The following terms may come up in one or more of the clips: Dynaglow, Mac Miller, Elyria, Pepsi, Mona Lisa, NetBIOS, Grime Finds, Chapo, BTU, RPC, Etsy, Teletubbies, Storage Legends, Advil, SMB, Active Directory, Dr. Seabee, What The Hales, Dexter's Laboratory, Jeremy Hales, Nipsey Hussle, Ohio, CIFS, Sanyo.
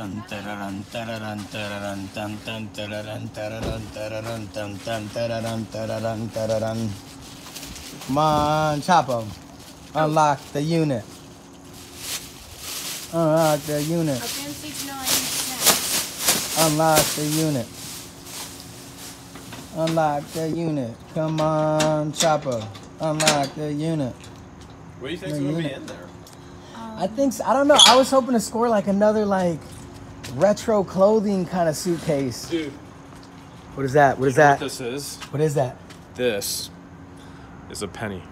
Come on, Chapo. Unlock the unit. Unlock the unit. Unlock the unit. Unlock the unit. Come on, Chapo. Unlock the unit. What do you think's going to be in there? I think so. I don't know. I was hoping to score like another like retro clothing kind of suitcase. Dude. What is that? What is that? What this is? What is that? This is a penny.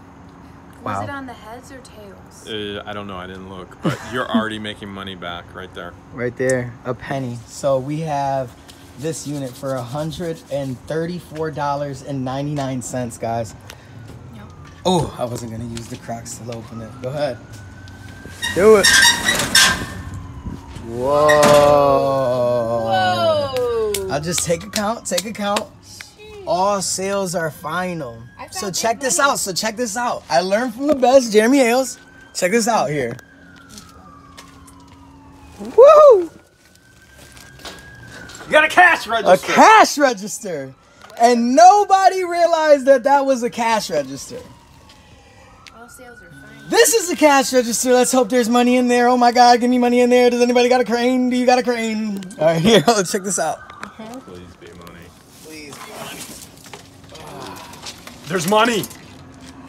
Wow. Was it on the heads or tails? I don't know. I didn't look. But you're already making money back right there. Right there. A penny. So we have this unit for $134.99, guys. Yep. Oh, I wasn't going to use the Crocs to open it. Go ahead. Do it. Whoa. Whoa. I'll just take a count. Take a count. All sales are final. So check this out. So check this out. I learned from the best, Jeremy Hales. Check this out here. Woo! You got a cash register. A cash register. And nobody realized that that was a cash register. All sales are final. This is the cash register. Let's hope there's money in there. Oh my God, give me money in there. Does anybody got a crane? Do you got a crane? All right, here, let's check this out. Okay. Please be money. Please be money. There's money.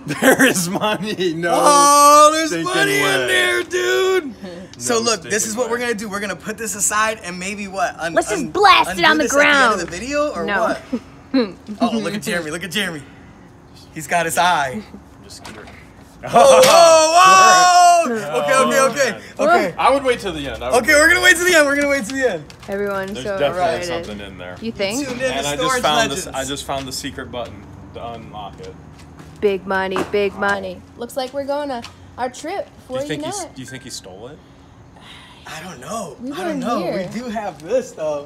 There is money. No. Oh, there's money in there, dude. So look, this is what we're gonna do. We're gonna put this aside and maybe what? Let's just blast it on the ground. At the end of the video or what? Oh, look at Jeremy. Look at Jeremy. He's got his eye. I'm just scared. Oh, whoa, whoa! Okay. I would wait till the end. Okay, we're gonna wait till the end. We're gonna wait till the end. Everyone, there's definitely something in there. You think? And I just found this. I just found the secret button to unlock it. Big money, big money. Looks like we're going on our trip before you know it. Do you think he stole it? I don't know. I don't know. We do have this though.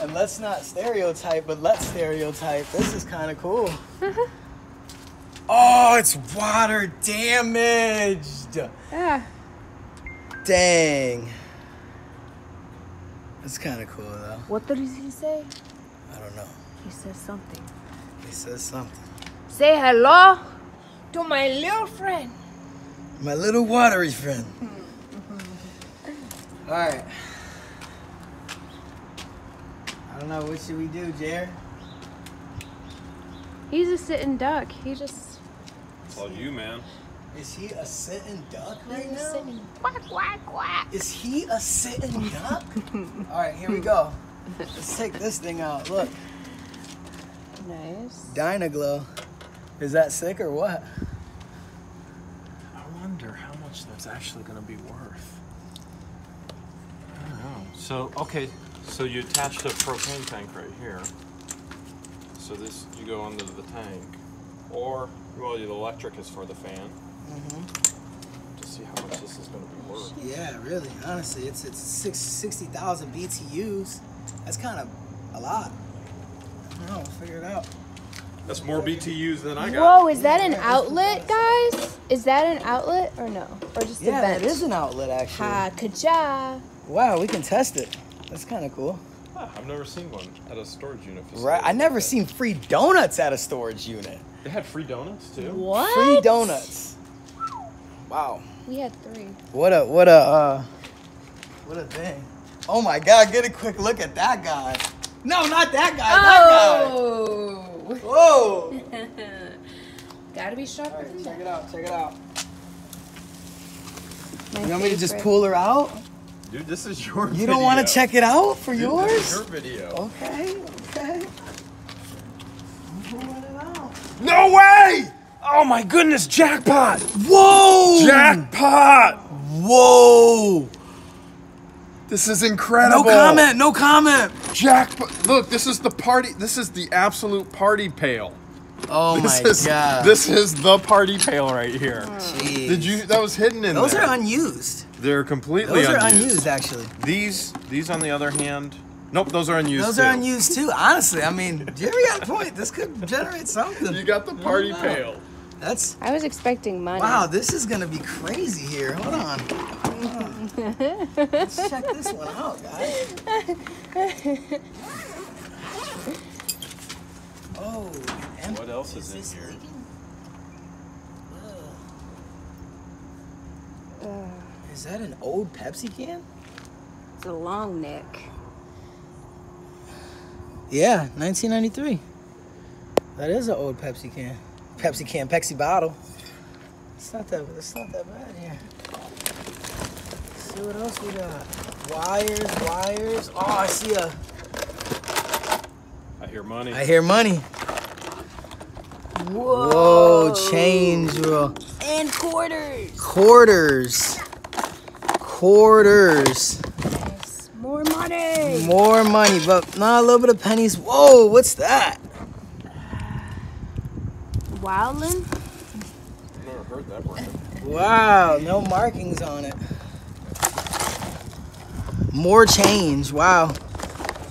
And let's not stereotype, but let's stereotype. This is kind of cool. Oh, it's water damaged. Yeah. Dang. That's kind of cool though. What did he say? I don't know. He says something. He says something. Say hello to my little friend. My little watery friend. All right. I don't know. What should we do, Jer? He's a sitting duck. He just. Well, you, man. Is he a sitting duck right now? Sitting. Quack, quack, quack. Is he a sitting duck? All right, here we go. Let's take this thing out. Look. Nice. Dynaglow. Is that sick or what? I wonder how much that's actually going to be worth. I don't know. So, okay, so you attach the propane tank right here. So this, you go under the tank. Or, well, the electric is for the fan. Mm-hmm. To see how much this is going to be worth. Yeah, really. Honestly, it's 60,000 BTUs. That's kind of a lot. I don't know, we'll figure it out. That's more BTUs than I got. Whoa, is that an outlet, guys? Is that an outlet or no? Or just a vent? Yeah, it is an outlet, actually. Ha-ka-ja. Wow, we can test it. That's kind of cool. Huh, I've never seen one at a storage unit facility. Right, I've never seen free donuts at a storage unit. They had free donuts, too? What? Free donuts. Wow. We had three. What a thing. Oh, my God, get a quick look at that guy. No, not that guy. Oh. That guy. Whoa. Gotta be sharper. All right, check it out. Check it out. You want me to just pull her out? Dude, this is your video. You don't want to check it out for yours? This is your video. Okay. Okay. I'm pulling it out. No way! Oh my goodness! Jackpot! Whoa! Jackpot! Whoa! This is incredible. No comment, no comment. Jackpot. Look, this is the party. This is the absolute party pail. Oh my God. This is the party pail right here. Jeez. Did you, that was hidden in there. Those are unused. They're completely unused. Those are unused, actually. These on the other hand, nope, those are unused too. Those are unused too, honestly. I mean, Jerry got a point. This could generate something. You got the party pail. I was expecting money. Wow, this is gonna be crazy here. Hold on. Let's check this one out, guys. Oh, and what else is in here? Is that an old Pepsi can? It's a long neck. Yeah, 1993. That is an old Pepsi can. Pepsi bottle. It's not that bad here. Let's see what else we got. Wires. Oh, I see a... I hear money. Whoa. Whoa, change, bro. And quarters. Yes, more money, but not a little bit of pennies. Whoa, what's that? Wildin'? I've never heard that word. Wow, no markings on it. More change. Wow,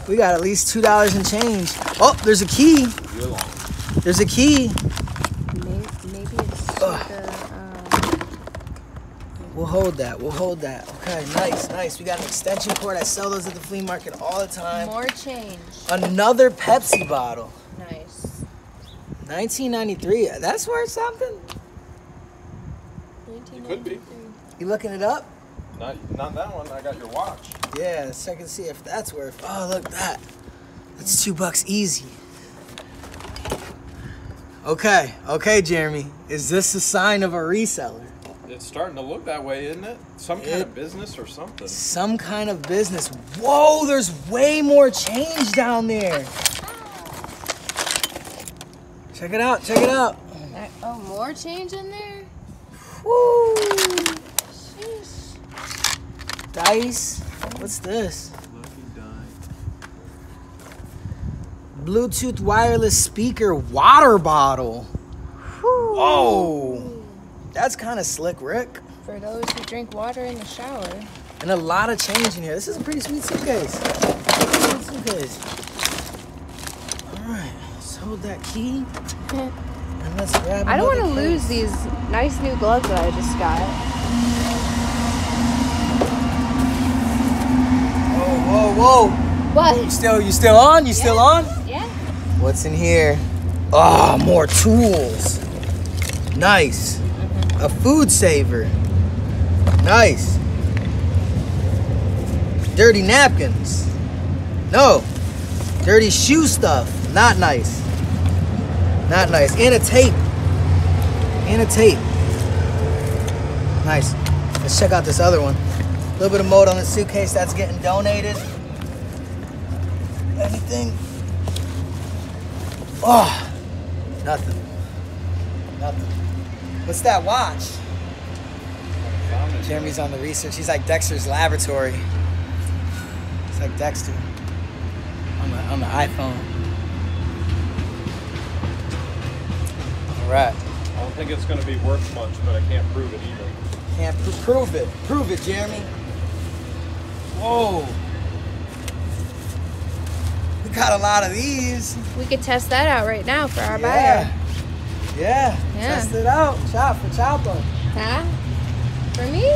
we got at least $2 in change. Oh, there's a key. There's a key. Maybe it's like a, We'll hold that. Okay, nice. We got an extension cord. I sell those at the flea market all the time. More change. Another Pepsi bottle. Nice. 1993. That's worth something. It could be. You looking it up? Not that one. I got your watch. Yeah, let's check and see if that's worth. Oh, look that. That's $2 easy. Okay, Jeremy. Is this a sign of a reseller? It's starting to look that way, isn't it? Some kind of business. Whoa, there's way more change down there. Check it out. Oh, more change in there? Woo! Sheesh. Dice. What's this? Lucky die. Bluetooth wireless speaker water bottle. Woo. Whoa! That's kind of slick, Rick. For those who drink water in the shower. And a lot of change in here. This is a pretty sweet suitcase. All right, let's hold that key. And let's grab I don't want to lose these nice new gloves that I just got. Whoa. What? You still on? You still on? Yeah. What's in here? Oh, more tools. Nice. A food saver. Nice. Dirty napkins. No. Dirty shoe stuff. Not nice. And a tape. Nice. Let's check out this other one. A little bit of mold on the suitcase. That's getting donated. Anything? Oh, nothing. What's that watch? Jeremy's on the research. He's like Dexter's Laboratory. It's like Dexter on the iPhone. All right. I don't think it's going to be worth much, but I can't prove it either. Can't prove it. Prove it, Jeremy. Whoa. We got a lot of these. We could test that out right now for our buyer. Yeah, test it out. Shop for Chapo. Huh? For me?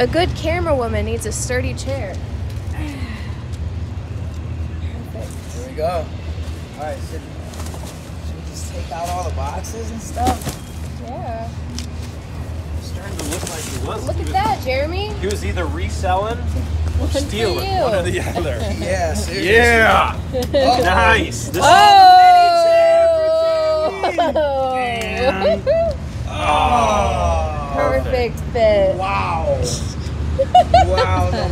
A good camera woman needs a sturdy chair. Perfect. Here we go. Alright, should we just take out all the boxes and stuff? Yeah. It's starting to look like he was. Look at that, Jeremy. He was either reselling or stealing. One or the other. Yeah, seriously. Yeah. Oh. Nice. Oh, perfect fit. Wow, no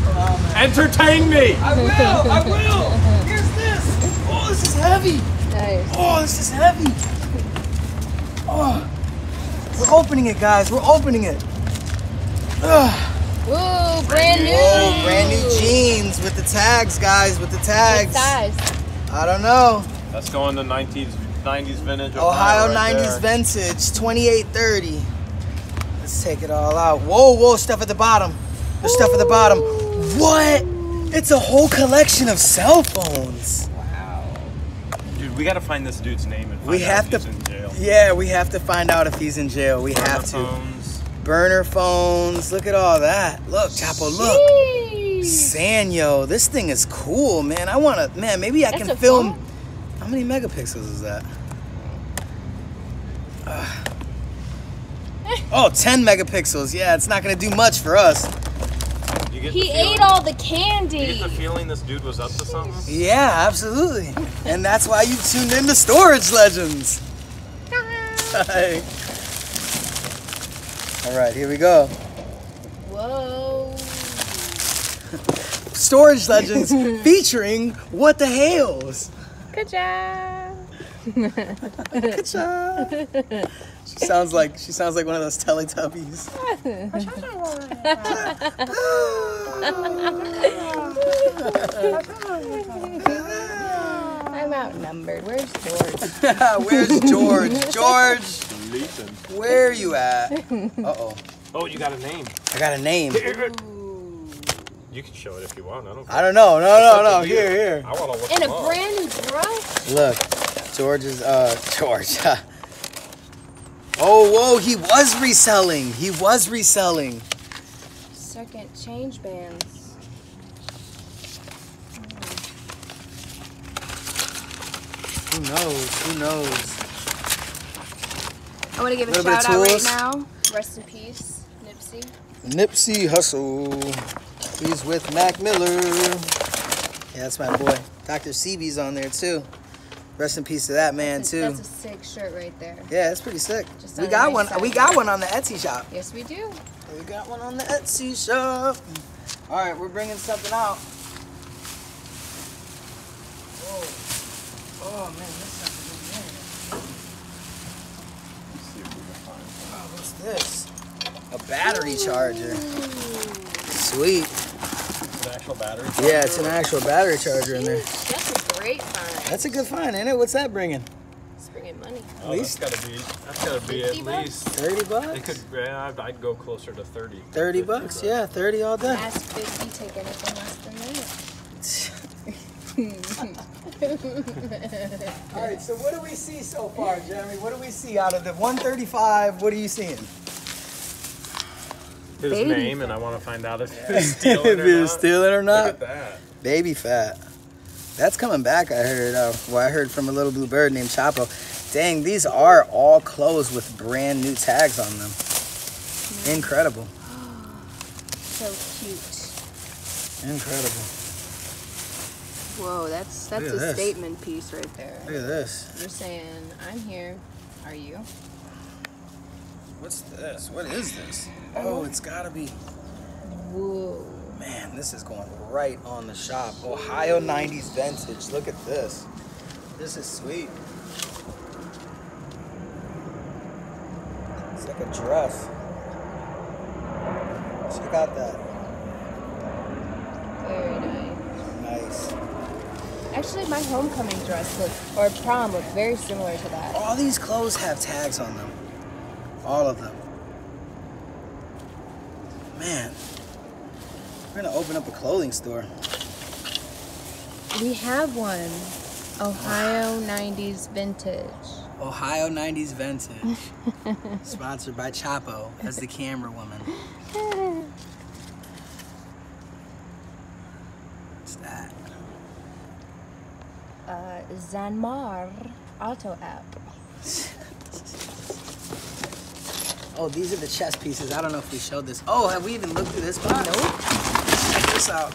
problem. Entertain me. I will. Here's this. Oh, this is heavy. Nice. Oh, we're opening it, guys. Whoa, brand new. Whoa, brand new jeans with the tags, guys. What size? I don't know. That's going to 90s vintage. Ohio right 90s there. Vintage, 2830. Let's take it all out. Whoa, stuff at the bottom. There's stuff at the bottom. What? It's a whole collection of cell phones. Wow. Dude, we got to find this dude's name and find out if he's in jail. Yeah, we have to find out if he's in jail. We have to. Phones. burner phones. Look at all that. Look, Chapo, look. Sanyo, this thing is cool, man. I want to, man, maybe I can film. How many megapixels is that? Oh, 10 megapixels. Yeah, it's not going to do much for us. You get he ate all the candy. You get the feeling this dude was up to something? Yeah, absolutely. And that's why you tuned in to Storage Legends. Hi. All right, here we go. Whoa. Storage Legends featuring What The Hales. Good job. Good job. She sounds like one of those Teletubbies. I'm outnumbered. Where's George? Where's George? George! Where are you at? Uh-oh. Oh, you got a name. I got a name. You can show it if you want. I don't care. I don't know. No. Here. I want to look in a brand new dress. Look. George is, George. Oh, whoa. He was reselling. Second change bands. Who knows? I want to give a shout out right now. Rest in peace, Nipsey. Nipsey Hussle. He's with Mac Miller. Yeah, that's my boy. Dr. Seabee's on there too. Rest in peace to that man too. That's a sick shirt right there. Yeah, that's pretty sick. We got one. We got one on the Etsy shop. Yes, we do. We got one on the Etsy shop. All right, we're bringing something out. Whoa. Oh man, this stuff. This a battery charger. Sweet. It's an actual battery charger. Yeah, it's an actual battery charger in there. That's a great find. That's a good find, ain't it? What's that bringing? It's bringing money. Oh, at least that's gotta be at least $30. It could, yeah, I'd go closer to 30. $30, yeah, 30 all day. Ask 50, take anything less than that. All right, so what do we see so far, Jeremy? What do we see out of the 135? What are you seeing? His name, and I want to find out if he's stealing or not. If he's stealing or not. Look at that. Baby fat. That's coming back, I heard. Well, I heard from a little blue bird named Chapo. Dang, these are all clothes with brand new tags on them. Mm. Incredible. So cute. Incredible. Whoa, that's a statement piece right there. Look at this. You're saying, I'm here. Are you? What's this? What is this? Oh, it's gotta be. Whoa. Man, this is going right on the shop. Ohio 90s vintage. Look at this. This is sweet. It's like a dress. Check out that. Very nice. Nice. Actually, my homecoming dress or prom looked very similar to that. All these clothes have tags on them. All of them. Man. We're going to open up a clothing store. We have one. Ohio 90s Vintage. Ohio 90s Vintage. Sponsored by Chapo as the camera woman. What's that? Zanmar auto app. Oh, these are the chess pieces. I don't know if we showed this. Oh, have we even looked through this box? Nope. Check this out.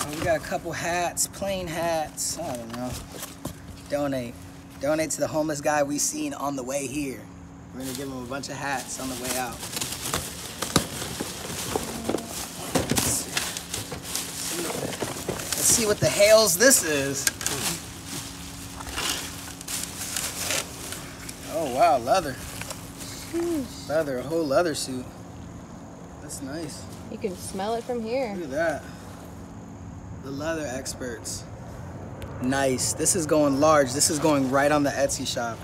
Oh, we got a couple hats, plain hats. I don't know. Donate. Donate to the homeless guy we seen on the way here. We're going to give him a bunch of hats on the way out. See what the Hales this is. Oh wow, leather. Jeez. Leather, a whole leather suit. That's nice. You can smell it from here. Look at that. The leather experts. Nice. This is going large. This is going right on the Etsy shop.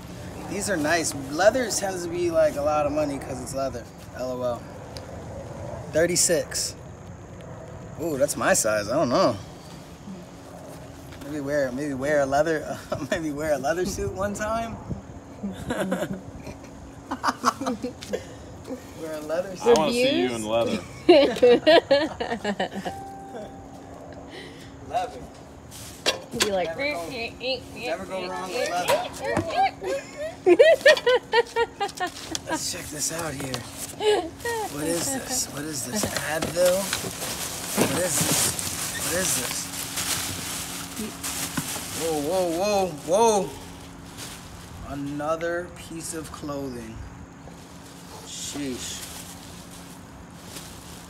These are nice. Leathers tends to be like a lot of money because it's leather. LOL. 36. Ooh, that's my size. I don't know. Maybe wear a leather suit one time. We're in leather. I want to see you in leather. Leather. You like never go wrong with leather. Let's check this out here. What is this? What is this? Advil? What is this? What is this? Whoa, whoa, whoa, whoa! Another piece of clothing. Sheesh.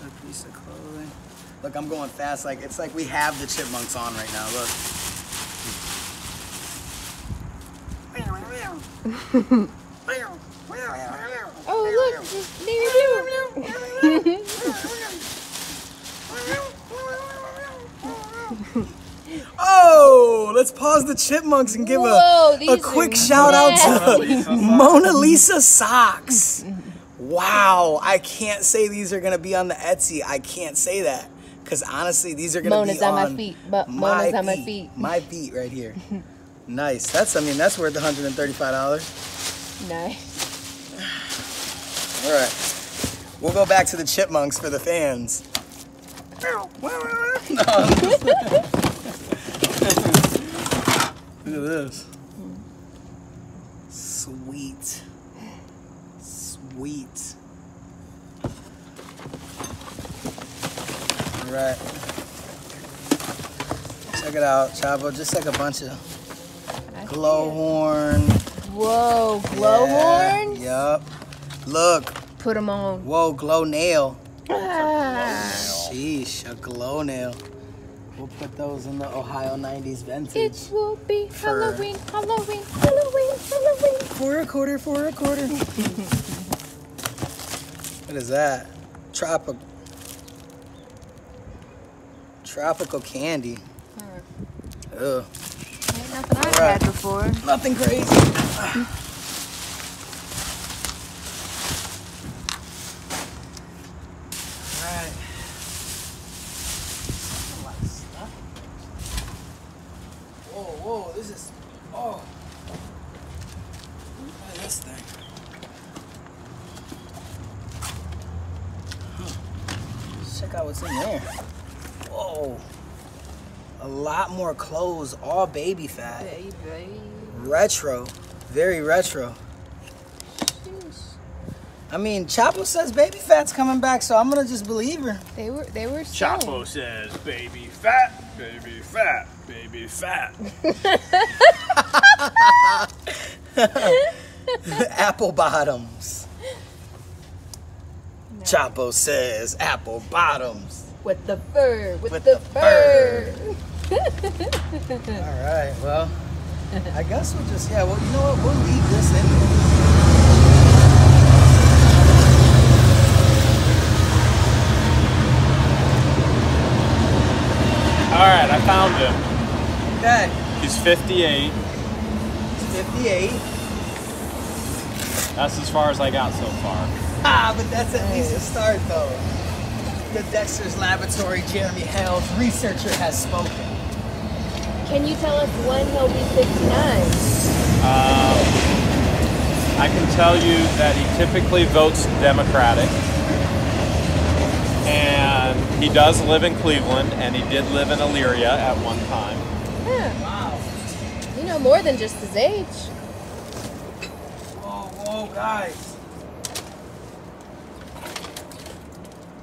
Another piece of clothing. Look, I'm going fast. Like, it's like we have the chipmunks on right now. Look. Oh, look. There you go. Oh, let's pause the chipmunks and give a quick shout out to Mona Lisa socks. Wow. I can't say these are going to be on the Etsy. I can't say that. Because honestly, these are going to be on my feet. Mona's on my feet. My feet right here. Nice. That's, I mean, that's worth $135. Nice. All right. We'll go back to the chipmunks for the fans. No. Look at this. Sweet. Sweet. All right. Check it out, Chapo. Just like a bunch of... Glowhorn. Whoa, glowhorn? Yeah, yep. Look. Put them on. Whoa, glow nail. Ah. Sheesh, a glow nail. We'll put those in the Ohio 90s vintage. It will be Halloween, Halloween, Halloween, Halloween. For a quarter, for a quarter. What is that? Tropical candy. Ugh. Nothing I've had before. Nothing crazy. Alright. A lot of stuff. Whoa, whoa, this is. Oh. Look at this thing. Let's check out what's in there. Whoa. A lot more clothes, all baby fat. Baby. Retro, very retro. Jeez. I mean, Chapo says baby fat's coming back, so I'm gonna just believe her. They were. Chapo says baby fat, baby fat, baby fat. Apple bottoms. No. Chapo says apple bottoms. With the fur, with the fur. All right, well, I guess we'll just, yeah, well, you know what, we'll leave this in there. All right, I found him. Okay. He's 58. That's as far as I got so far. Ah, but that's at least a start, though. The Dexter's Laboratory, Jeremy Hales, researcher, has spoken. Can you tell us when he'll be 59? I can tell you that he typically votes Democratic. And he does live in Cleveland, and he did live in Elyria at one time. Yeah. Wow. You know more than just his age. Whoa, whoa, guys.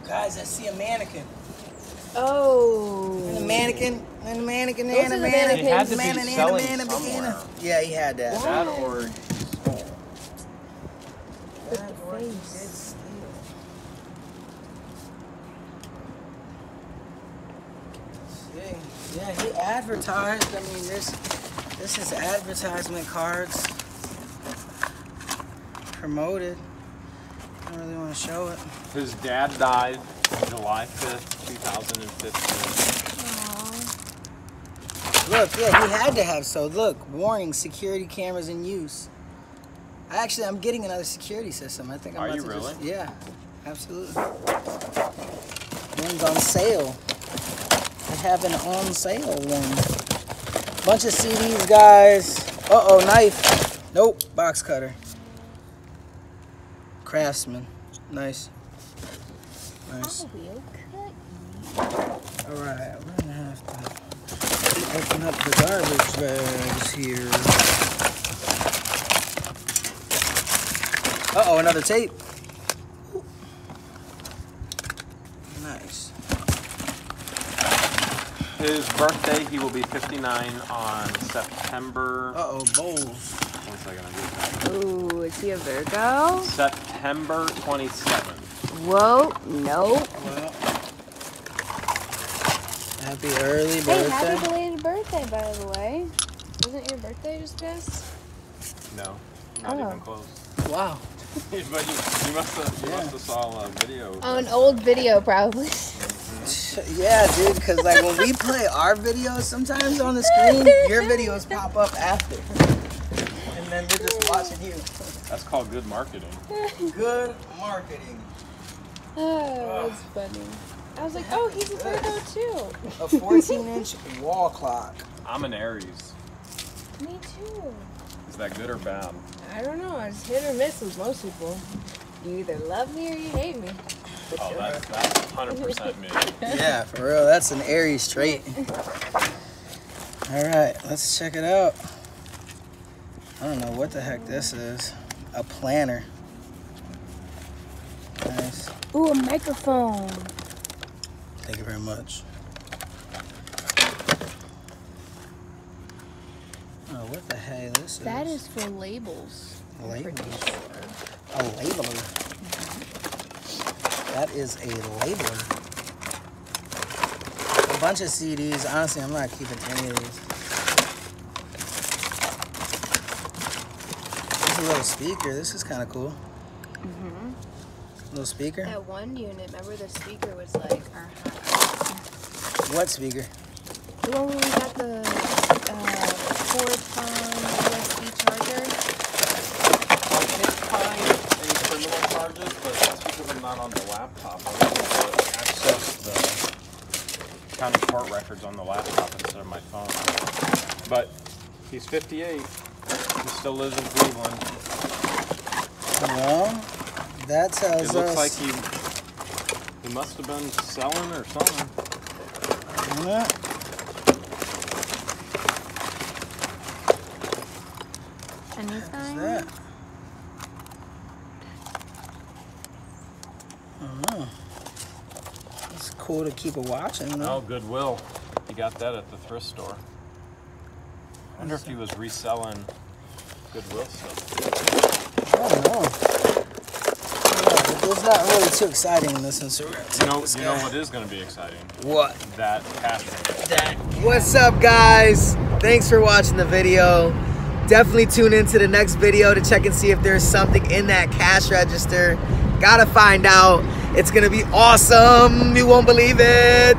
Guys, I see a mannequin. Oh. And a mannequin. And a mannequin. And a mannequin. He had to be selling somewhere. Yeah, he had that. That or he stole. That or he did steal. Yeah, he advertised. I mean, this is advertisement cards. Promoted. I don't really want to show it. His dad died on July 5th, 2015. Aww. Look, yeah, he had to have look, warning, security cameras in use. Actually, I'm getting another security system. I think I'm about to really? Just, yeah, absolutely. One's on sale. I have an on sale one. Bunch of CDs, guys. Uh-oh, knife. Nope, box cutter. Craftsman. Nice. Nice. I will cut you. Alright, we're gonna have to open up the garbage bags here. Uh oh, another tape. Nice. His birthday, he will be 59 on September. Uh oh, bowls. One second, I'm doing that. Ooh, is he a Virgo? September 27th. Whoa, no. Well, happy early birthday. Hey, happy belated birthday, by the way. Wasn't your birthday just past? No, not even close. Wow. But you must have saw a video. Oh, an old video, probably. Mm-hmm. Yeah, dude, because like when we play our videos, sometimes on the screen, your videos pop up after. And then you're just watching you. That's called good marketing. Good marketing. Oh, that's funny. I was like, oh, he's a Virgo too. A 14-inch wall clock. I'm an Aries. Me too. Is that good or bad? I don't know. It's hit or miss with most people. You either love me or you hate me. Oh, that's 100% me. Yeah, for real. That's an Aries trait. All right, let's check it out. I don't know what the heck this is. A planner. Nice. Ooh, a microphone. Thank you very much. Oh, what the hell this is? That is for labels. Labels? A labeler. Mm-hmm. That is a labeler. A bunch of CDs. Honestly, I'm not keeping any of these. There's a little speaker. This is kind of cool. Mm-hmm. Little speaker? That one unit, remember the speaker was like, What speaker? The one where we got the Ford USB charger. It's kind of internal charges, but that's because I'm not on the laptop. I'm able to access the county court records on the laptop instead of my phone. But he's 58. He still lives in Cleveland. Hello? That tells us. It looks like he must have been selling or something. Yeah. Anything? What's that? Oh. It's cool to keep a watch. You know? Oh, Goodwill. He got that at the thrift store. I wonder if he was reselling Goodwill stuff. I don't know. It's not really too exciting in this one, so you know what is going to be exciting? What? That cash room. What's up, guys? Thanks for watching the video. Definitely tune into the next video to check and see if there's something in that cash register. Gotta find out. It's going to be awesome. You won't believe it.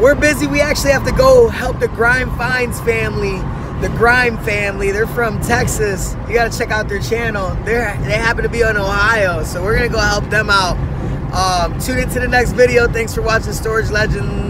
We're busy. We actually have to go help the Grime Finds family. The Grime family, they're from Texas. You gotta check out their channel. They happen to be in Ohio, so we're gonna go help them out. Tune into the next video. Thanks for watching Storage Legends.